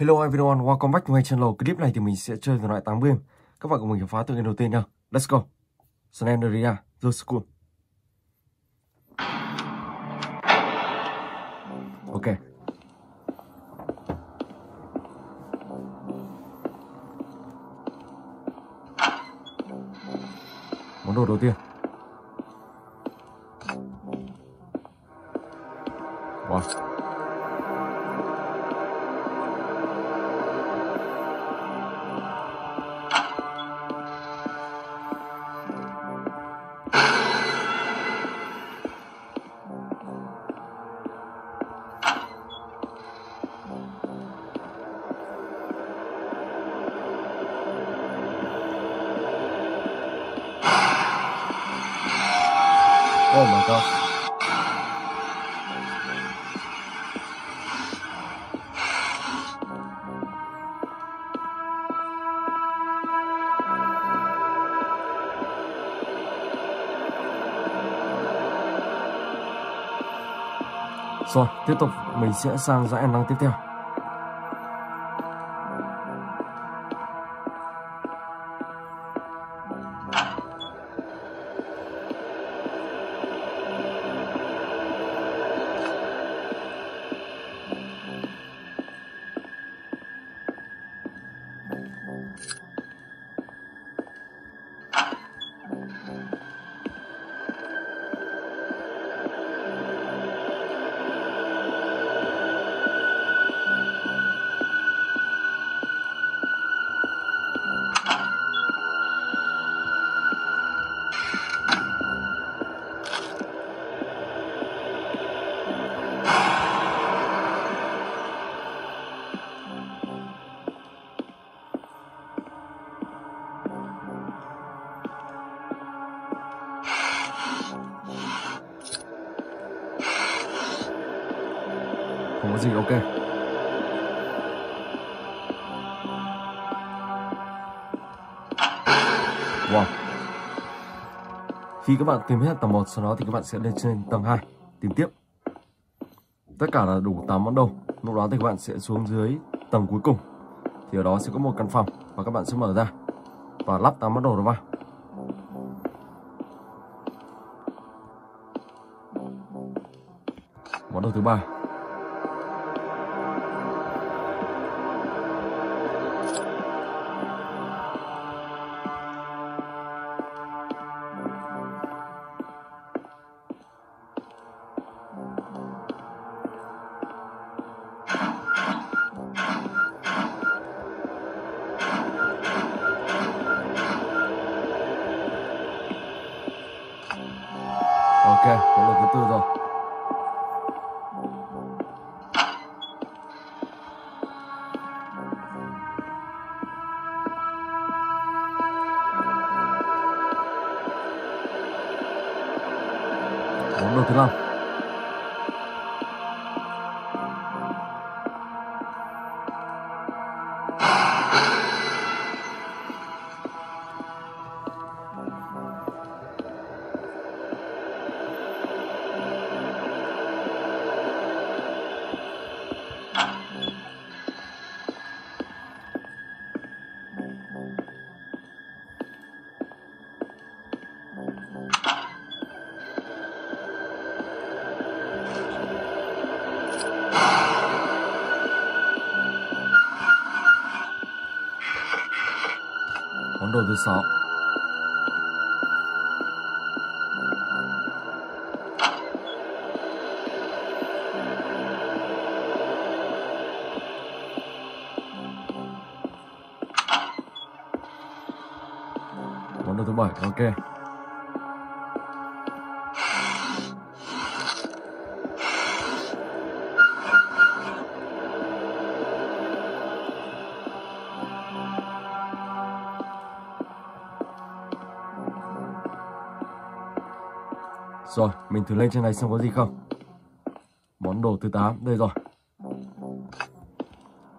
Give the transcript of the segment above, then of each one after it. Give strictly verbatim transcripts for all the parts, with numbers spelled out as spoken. Hello everyone, welcome back to my channel. Clip này thì mình sẽ chơi về loại tám game. Các bạn cùng mình khám phá tựa game đầu tiên nha. Let's go. Slendrina The School. Ok. Món đồ đầu tiên. Wow. Oh my gosh. Rồi, tiếp tục mình sẽ sang dãy ăn năng tiếp theo. Không có gì, ok. Wow. Khi các bạn tìm hết tầng một, sau đó thì các bạn sẽ lên trên tầng hai tìm tiếp. Tất cả là đủ tám món đồ. Lúc đó thì các bạn sẽ xuống dưới tầng cuối cùng. Thì ở đó sẽ có một căn phòng và các bạn sẽ mở ra và lắp tám món đồ đó vào. Món đồ thứ ba. Ok, đó là thứ tư rồi. Món đồ thứ năm. Món đồ thứ sáu. Món đồ thứ bảy, ok. Rồi, mình thử lên trên này xem có gì không. Món đồ thứ tám, đây rồi.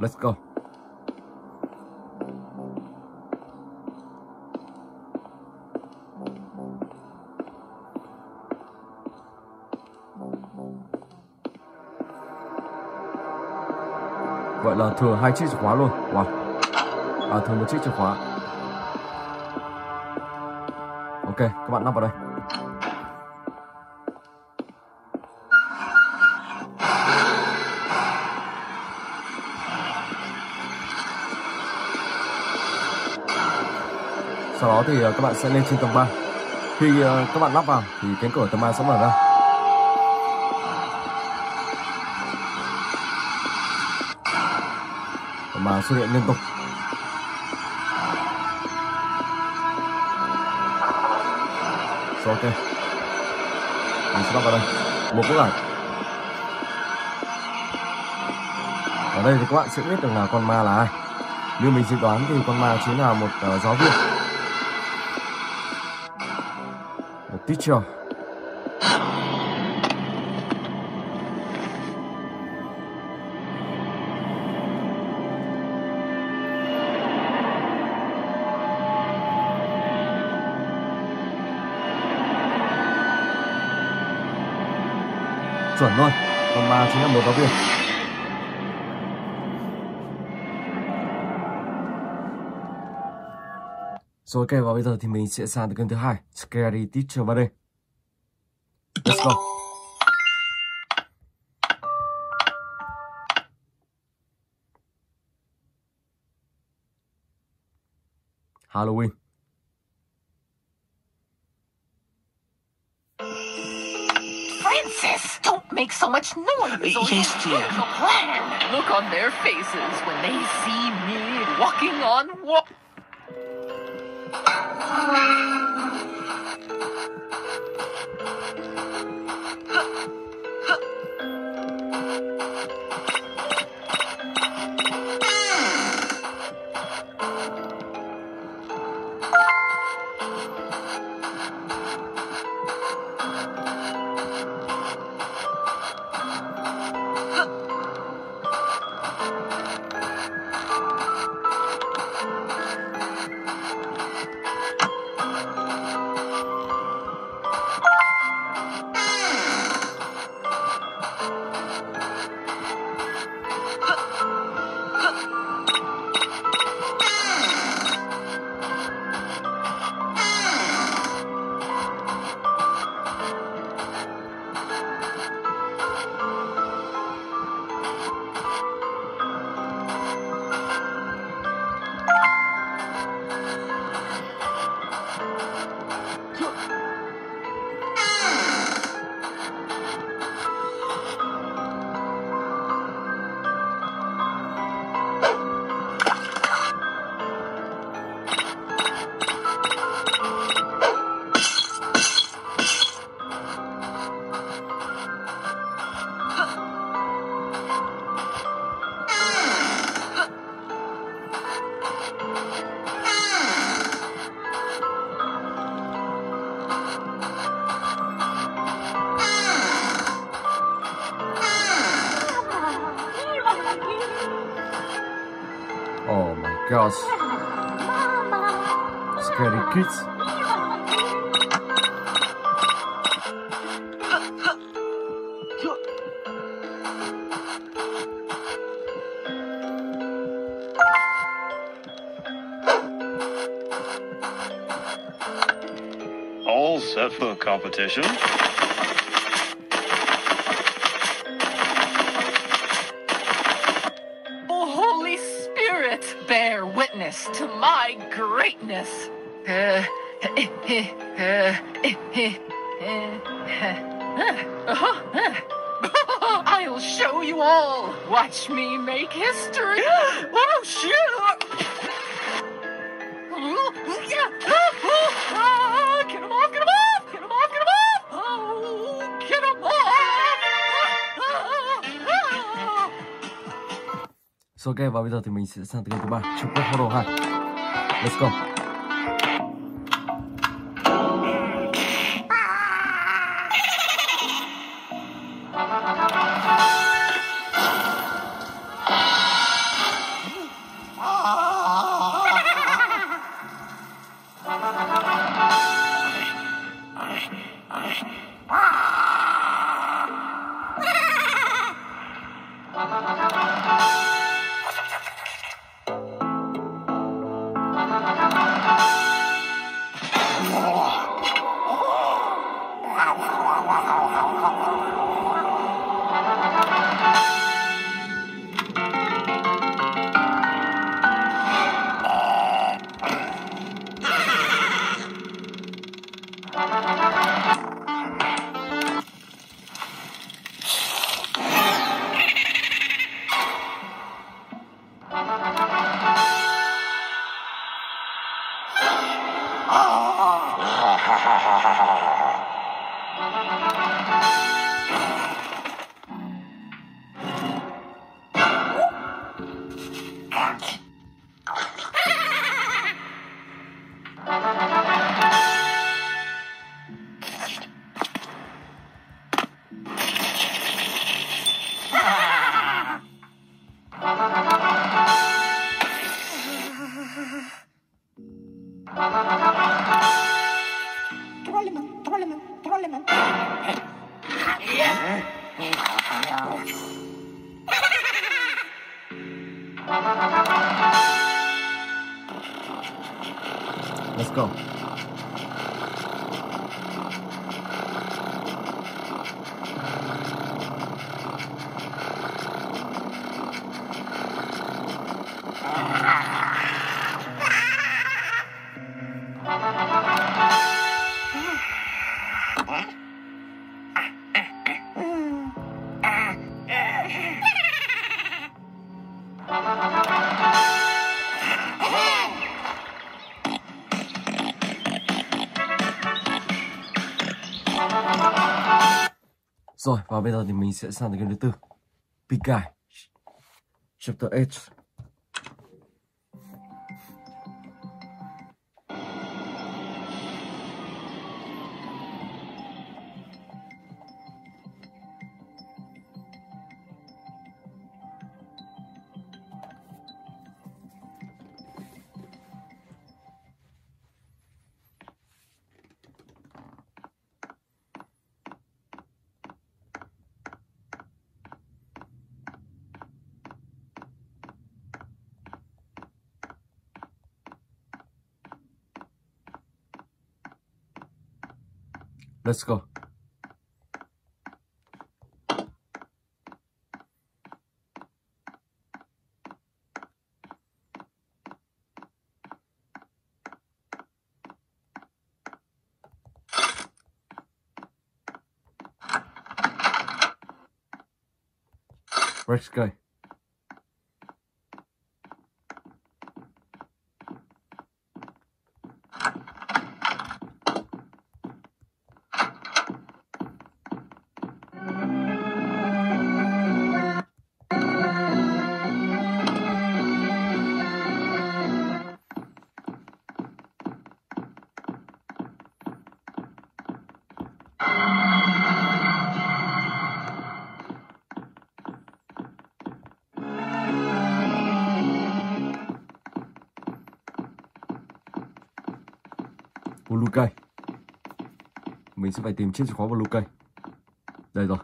Let's go. Vậy là thừa hai chiếc chìa khóa luôn. Wow. À, thừa một chiếc chìa khóa. Ok, các bạn nắp vào đây. Sau đó thì các bạn sẽ lên trên tầng ba. Khi các bạn lắp vào thì cánh cửa tầng ba sẽ mở ra. Tầng ba xuất hiện liên tục. Rồi, ok, mình sẽ lắp vào đây một bức ảnh. Ở đây thì các bạn sẽ biết được là con ma là ai. Như mình dự đoán thì con ma chính là một uh, giáo viên, teacher. Chuẩn luôn, còn mà chính là một giáo viên. Rồi ok, và bây giờ thì mình sẽ sang tới kênh thứ hai, Scary Teacher ba D. Let's go. Halloween. Princess, don't make so much noise. Or yes, dear. The plan. Look on their faces when they see me walking on water. Oh my gosh. Scary kids. All set for competition. Bear witness to my greatness. Uh, I'll show you all. Watch me make history. Oh, shoot! Get him off! Get him off! Get him off! Get him off! Oh, get him off! So, okay, và bây giờ thì mình sẽ sang tới kênh thứ ba, Trung Quốc Horror hai. Let's go. dog. Let's go. Rồi, và bây giờ thì mình sẽ sang tới game thứ tư, Piggy Chapter eight. Let's go. Let's go. Blue cây. Mình sẽ phải tìm chiếc chìa khóa blue cây. Đây rồi.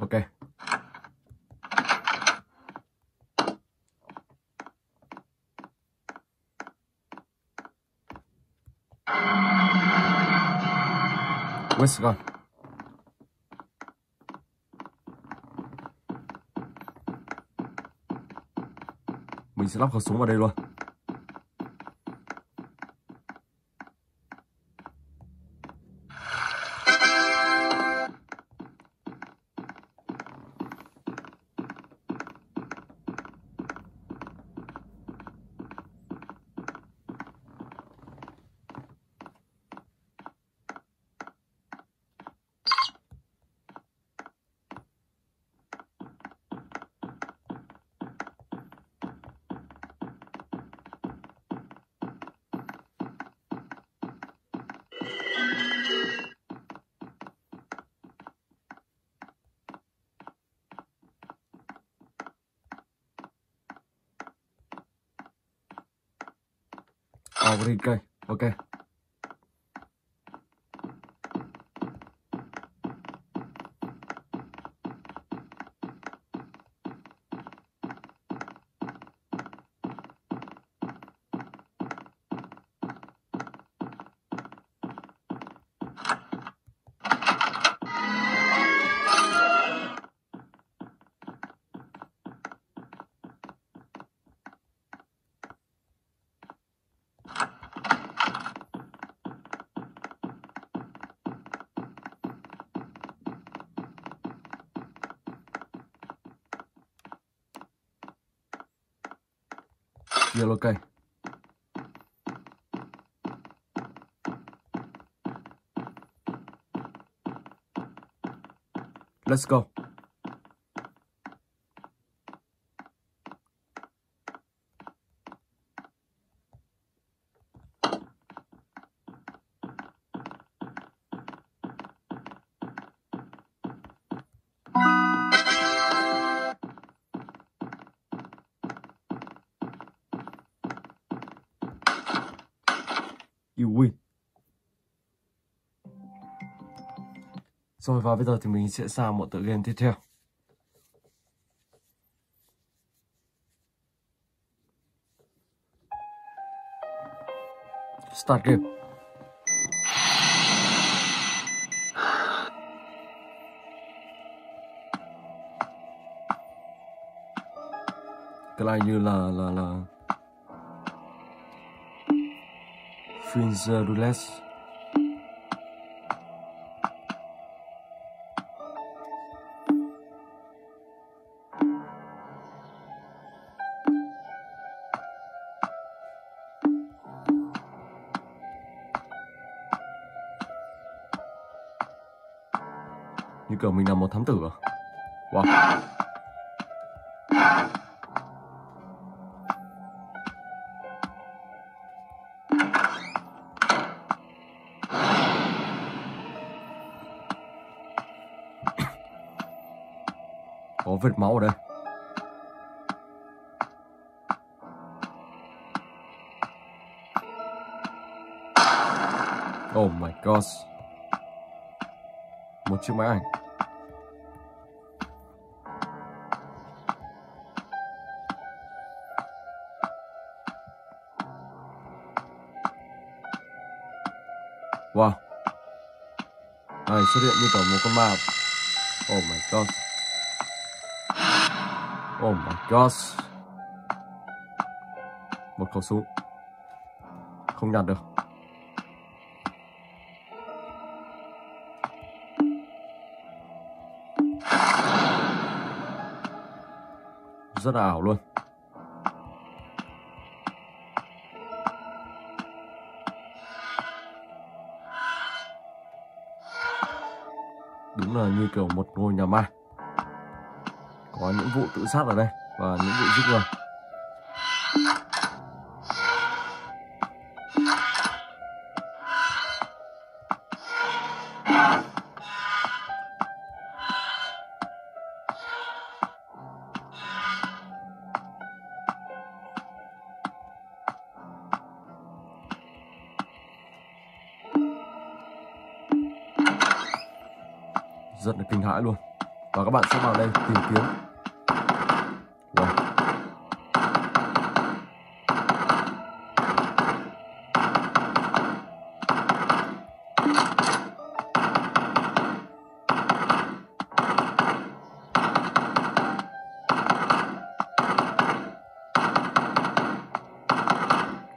Ok. Let's go. Mình sẽ lắp khẩu súng vào đây luôn. Oh, green guy. Okay. yellow guy. Let's go. You win. Rồi và bây giờ thì mình sẽ sang một tựa game tiếp theo. Start game. Cái này như là là là French Roulette. Như kiểu mình là một thám tử à? Wow. Có vệt máu ở đây. Oh my gosh. Một chiếc máy ảnh. Wow. Này xuất hiện như kiểu một con ma. Oh my god. Oh my god. Một khẩu súng. Không nhặt được. Rất là ảo luôn. Đúng là như kiểu một ngôi nhà ma. Có những vụ tự sát ở đây và những vụ giết người. Rất là kinh hãi luôn. Và các bạn sẽ vào đây tìm kiếm. Wow.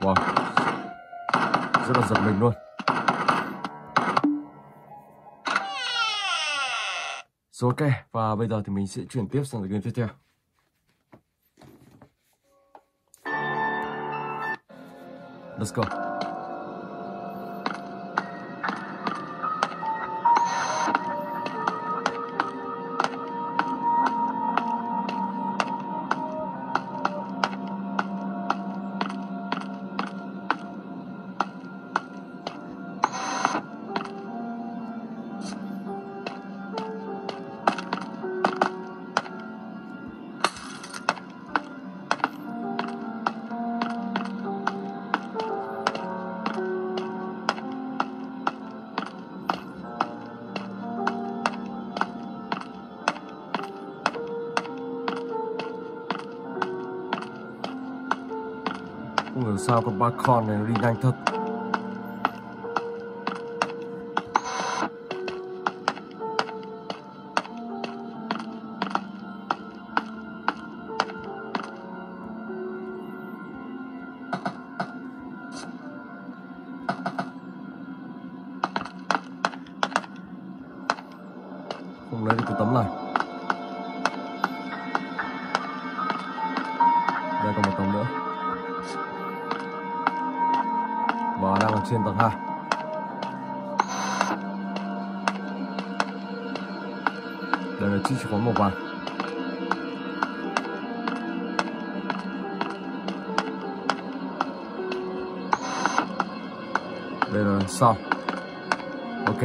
Wow. Rất là giật mình luôn. Rồi ok, và bây giờ thì mình sẽ chuyển tiếp sang game tiếp theo. Let's go. Không hiểu sao con ba con này nó đi nhanh thật. Không lấy được cái tấm này. Đây còn một tấm nữa. đang ở trên tầng hai. Để mình chỉ quấn một vòng. Đây là sau. Ok.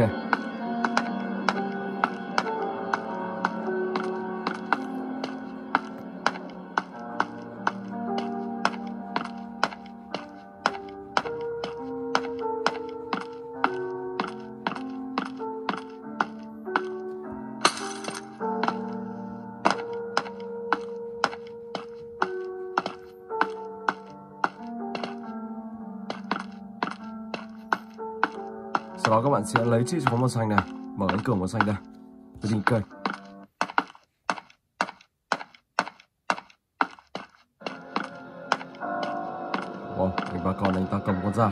Sau đó các bạn sẽ lấy chiếc chìa khóa màu xanh này, mở cánh cửa màu xanh ra, rồi đi kênh. Wow, mình bà con anh ta cầm con dao.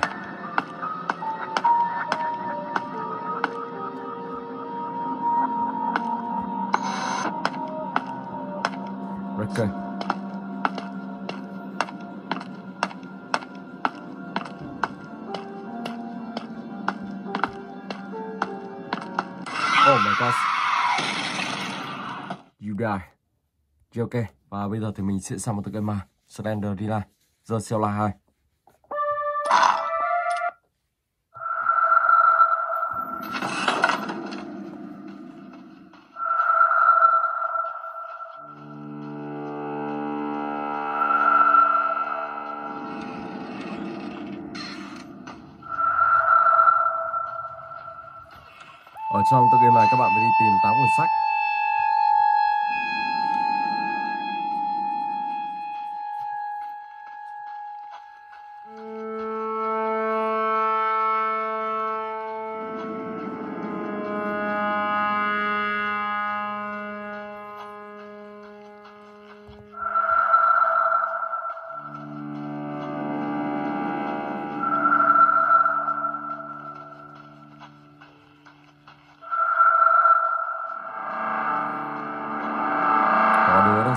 Rồi kênh. Oh my gosh. You die. Chứ ok. Và bây giờ thì mình sẽ sang một tựa game mà Slendrina The School hai. Ở trong tựa game này các bạn phải đi tìm tám cuốn sách.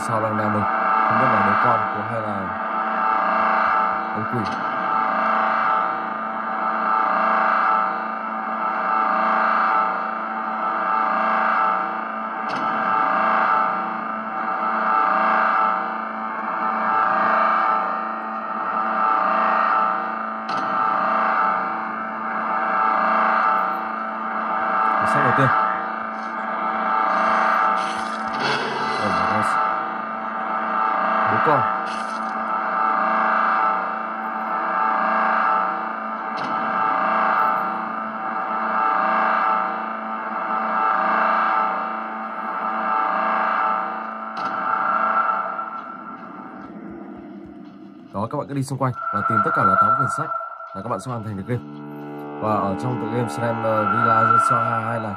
Sau đang đeo mình không biết là đứa con của hay là ông quỷ. Sách đầu tiên. Con đó, các bạn cứ đi xung quanh và tìm tất cả là tám cuốn sách là các bạn sẽ hoàn thành được game. Và ở trong tựa game Slendrina The School hai là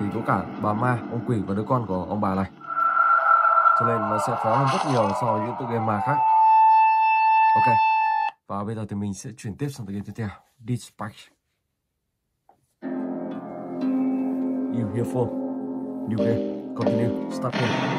thì có cả bà ma, ông quỷ và đứa con của ông bà này, cho nên nó sẽ khó hơn rất nhiều so với những tựa game mà khác. Ok. Và bây giờ thì mình sẽ chuyển tiếp sang tựa game tiếp theo, Dispatch. You hear phone. New game. Continue. Start game.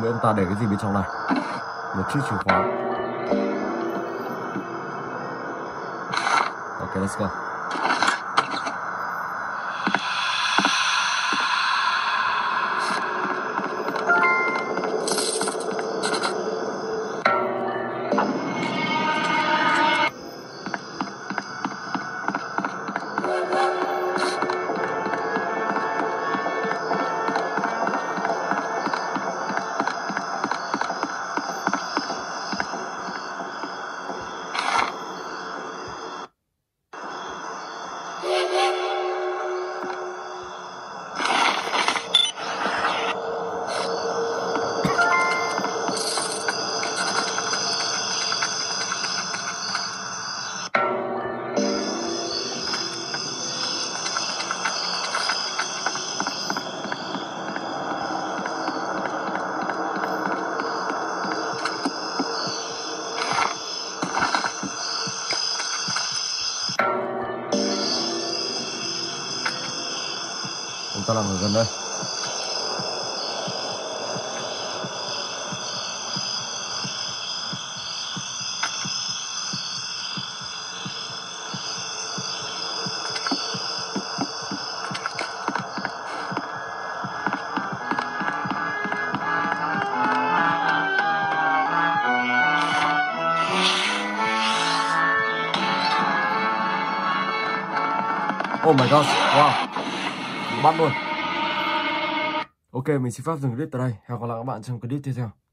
Mấy ông ta để cái gì bên trong này? Một chiếc chìa khóa. Ok, let's go. ta là người gần đây. Oh my god, wow, bắt luôn. Ok, mình xin phép dừng clip tại đây. Hẹn gặp lại các bạn trong clip tiếp theo.